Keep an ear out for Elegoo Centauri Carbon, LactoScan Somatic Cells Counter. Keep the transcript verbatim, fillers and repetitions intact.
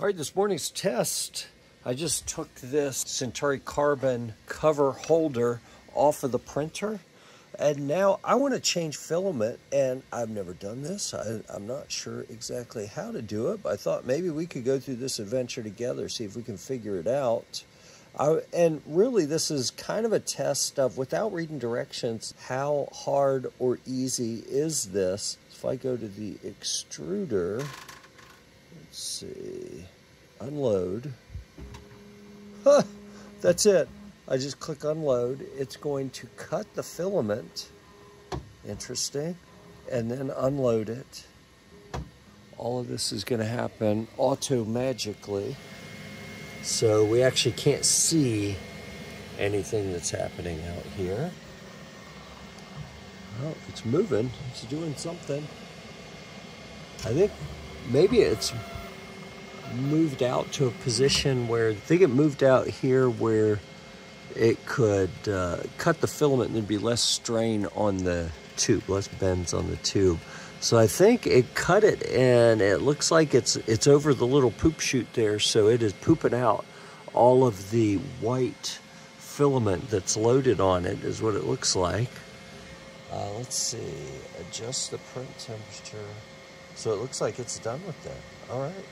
All right, this morning's test, I just took this Centauri Carbon cover holder off of the printer, and now I want to change filament, and I've never done this. I, I'm not sure exactly how to do it, but I thought maybe we could go through this adventure together, see if we can figure it out. I, and really, this is kind of a test of, without reading directions, how hard or easy is this? If I go to the extruder, let's see, unload. Huh, that's it. I just click unload. It's going to cut the filament, interesting, and then unload it. All of this is going to happen auto-magically, so we actually can't see anything that's happening out here. Well, it's moving. It's doing something. I think maybe it's moved out to a position where, I think it moved out here where it could uh, cut the filament and there'd be less strain on the tube, less bends on the tube. So I think it cut it, and it looks like it's it's over the little poop chute there, so it is pooping out all of the white filament that's loaded on it, is what it looks like. Uh, let's see, adjust the print temperature. So it looks like it's done with that. All right.